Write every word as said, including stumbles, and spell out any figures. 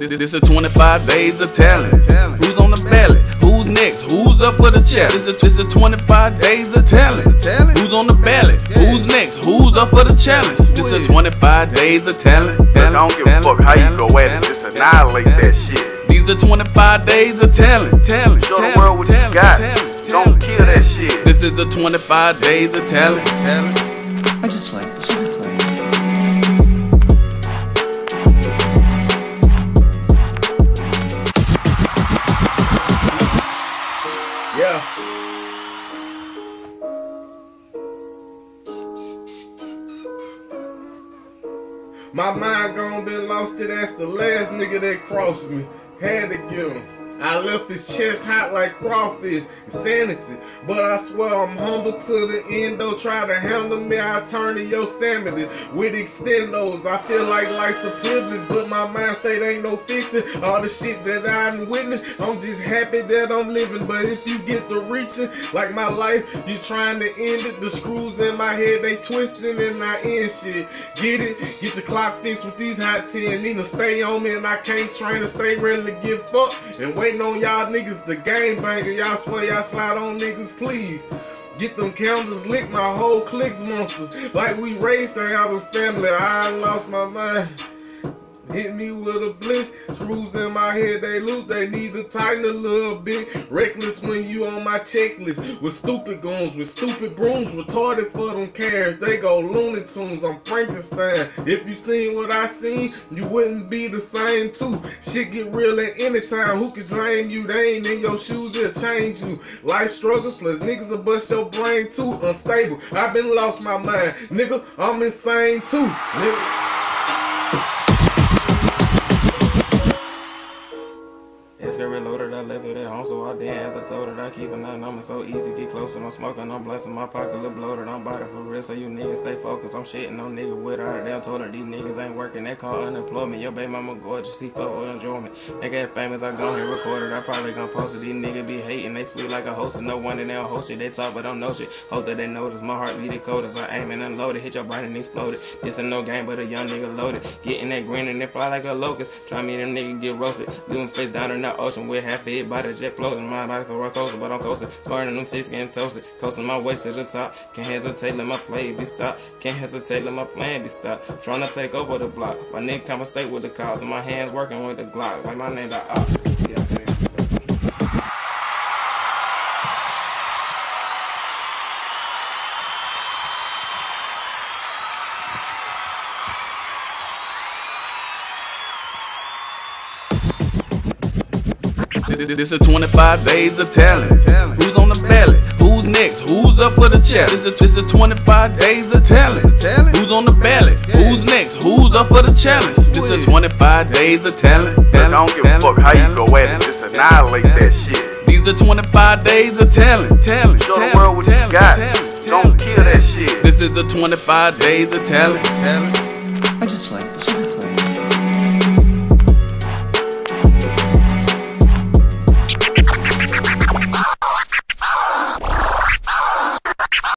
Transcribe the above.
This is twenty-five days of talent. Who's on the ballot? Who's next? Who's up for the challenge? This is twenty-five days of talent. Who's on the ballot? Who's next? Who's up for the challenge? This is twenty-five days of talent. I don't give a fuck how you go at it. Just annihilate that shit. These are twenty-five days of talent. Show the world what you got. Don't kill that shit. This is the twenty-five days of talent. I just like the sound. Yeah. My mind gone been lost to that's the last nigga that crossed me. Had to get him. I left his chest hot like crawfish. Insanity. But I swear I'm humble to the end though. Try to handle me, I turn to Yosemite with extendos. I feel like life's a privilege, but my mind state ain't no fixing. All the shit that I've witnessed, I'm just happy that I'm living. But if you get to reaching, like my life, you trying to end it. The screws in my head, they twisting and I end shit. Get it? Get your clock fixed with these hot ten. Need to stay on me and I can't train to stay ready to give fuck. And waiting on y'all niggas, the game banger. Y'all swear y'all slide on niggas, please. Get them counters licked, my whole clique's monsters. Like we raised to have a family, I lost my mind. Hit me with a blitz, screws in my head, they loose, they need to tighten a little bit. Reckless when you on my checklist, with stupid guns, with stupid brooms, retarded for them cares, they go looney tunes, I'm Frankenstein. If you seen what I seen, you wouldn't be the same too. Shit get real at any time, who can blame you, they ain't in your shoes, they'll change you. Life struggles, plus niggas will bust your brain too, unstable, I been lost my mind, nigga, I'm insane too, nigga. Reloaded, I left it at home, so I didn't have to told it. I keep a nine, I'm so easy, get closer. I'm smoking, I'm blasting, my pocket look bloated. I'm body for real, so you niggas stay focused. I'm shitting on niggas without a damn told her. These niggas ain't working, they call unemployment. Your baby mama gorgeous, she fuck with enjoyment. They got famous, I gone and recorded. I probably gon' post it. These niggas be hating, they sweet like a host. And no wonder they don't host shit, they talk, but don't know shit. Hope that they notice, my heart be the coldest. I aim and unload it, hit your brain and explode it. This ain't no game, but a young nigga loaded. Getting that green and they fly like a locust. Try me, them niggas get roasted. Doing face down in the ocean with half head by the jet floating. My life a rock coaster, but I'm coasting. Sparring them seats getting toasted. Coasting my waist to the top. Can't hesitate, let my play be stopped. Can't hesitate, let my plan be stopped. Trying to take over the block. My nigga conversate with the cops. And my hands working with the Glock. Like my name, the op. Yeah, I can't. This is twenty-five days of talent. Who's on the ballot? Who's next? Who's up for the challenge? This is twenty-five days of talent. Who's on the ballot? Who's next? Who's up for the challenge? This is twenty-five days of talent. I don't give a fuck how you go at it. Just annihilate that shit. These are twenty-five days of talent. Show the world what you got. Don't kill that shit. This is the twenty-five days of talent. I just like the sound.